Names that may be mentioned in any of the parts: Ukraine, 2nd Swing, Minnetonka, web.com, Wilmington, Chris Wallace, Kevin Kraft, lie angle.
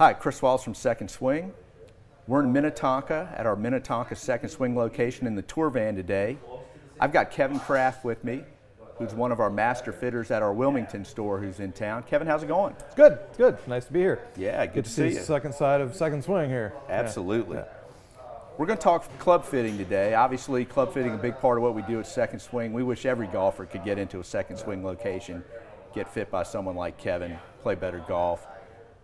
Hi, Chris Wallace from 2nd Swing. We're in Minnetonka at our Minnetonka 2nd Swing location in the tour van today. I've got Kevin Kraft with me, who's one of our master fitters at our Wilmington store who's in town. Kevin, how's it going? It's good, good. Nice to be here. Yeah, good to see you. The second side of 2nd Swing here. Absolutely. Yeah. We're going to talk club fitting today. Obviously, club fitting is a big part of what we do at 2nd Swing. We wish every golfer could get into a 2nd Swing location, get fit by someone like Kevin, play better golf.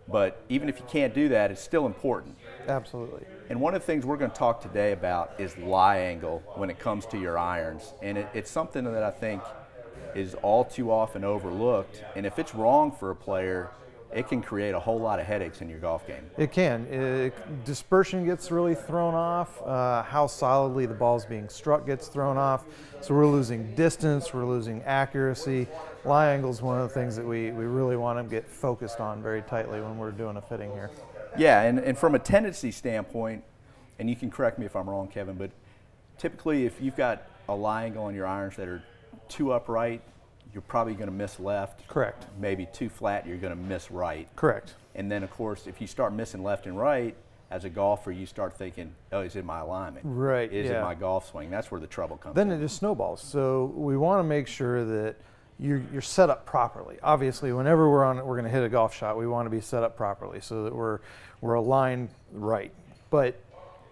But even if you can't do that, it's still important. Absolutely. And one of the things we're going to talk today about is lie angle when it comes to your irons. And it's something that I think is all too often overlooked. And if it's wrong for a player, it can create a whole lot of headaches in your golf game. It can. Dispersion gets really thrown off. How solidly the ball's being struck gets thrown off. So we're losing distance, we're losing accuracy. Lie angle is one of the things that we really want to get focused on very tightly when we're doing a fitting here. Yeah, and from a tendency standpoint, and you can correct me if I'm wrong, Kevin, but typically if you've got a lie angle on your irons that are too upright, you're probably going to miss left. Correct. Maybe too flat, you're going to miss right. Correct. And then, of course, if you start missing left and right, as a golfer, you start thinking, oh, is it my alignment? Right, Is it my golf swing? That's where the trouble comes in. Then it just snowballs. So we want to make sure that you're set up properly. Obviously, whenever we're going to hit a golf shot, we want to be set up properly so that we're aligned right. But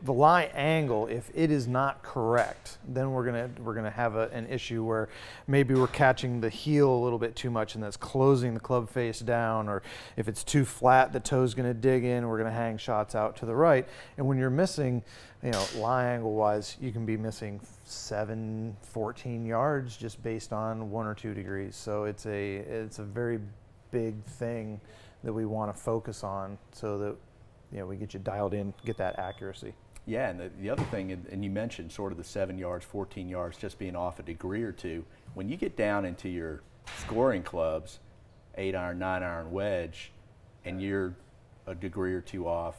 the lie angle, if it is not correct, then we're gonna have an issue where maybe we're catching the heel a little bit too much, and that's closing the club face down. Or if it's too flat, the toe's gonna dig in. We're gonna hang shots out to the right. And when you're missing, you know, lie angle wise, you can be missing 14 yards just based on 1 or 2 degrees. So it's a very big thing that we want to focus on so that, you know, we get you dialed in, get that accuracy. Yeah, and the other thing, and you mentioned sort of the 7 yards, 14 yards, just being off a degree or two. When you get down into your scoring clubs, 8-iron, 9-iron, wedge, and you're a degree or two off,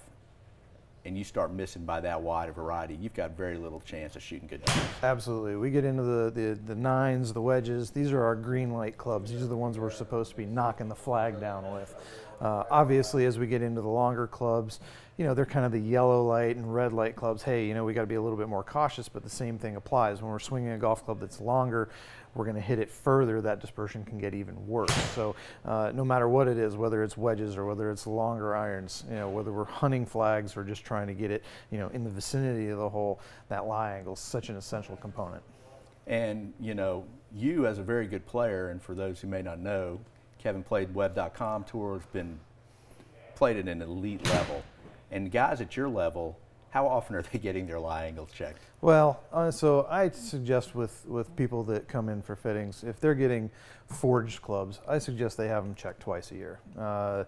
and you start missing by that wide a variety, you've got very little chance of shooting good numbers. Absolutely. We get into the 9s, the wedges. These are our green light clubs. These are the ones we're supposed to be knocking the flag down with. Obviously, as we get into the longer clubs, you know, they're kind of the yellow light and red light clubs. Hey, you know, we got to be a little bit more cautious, but the same thing applies. When we're swinging a golf club that's longer, we're going to hit it further. That dispersion can get even worse. So no matter what it is, whether it's wedges or whether it's longer irons, you know, whether we're hunting flags or just trying to get it, you know, in the vicinity of the hole, that lie angle is such an essential component. And, you know, you as a very good player, and for those who may not know, Kevin played web.com tour, has been played at an elite level. And guys at your level, how often are they getting their lie angles checked? Well, so I suggest with people that come in for fittings, if they're getting forged clubs, I suggest they have them checked twice a year.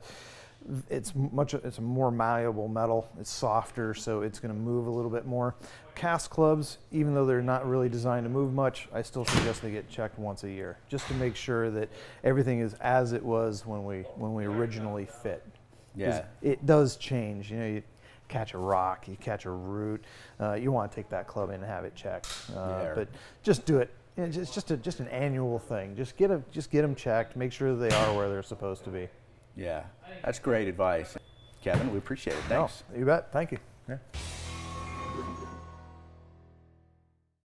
It's a more malleable metal, it's softer, so it's going to move a little bit more. Cast clubs, even though they're not really designed to move much, I still suggest they get checked once a year, just to make sure that everything is as it was when we originally fit. Yeah, it does change. You know, you catch a rock, you catch a root, you want to take that club in and have it checked. But just do it. It's just an annual thing. Just get them checked. Make sure that they are where they're supposed to be. Yeah, that's great advice, Kevin. We appreciate it. Thanks. No, you bet. Thank you. Yeah.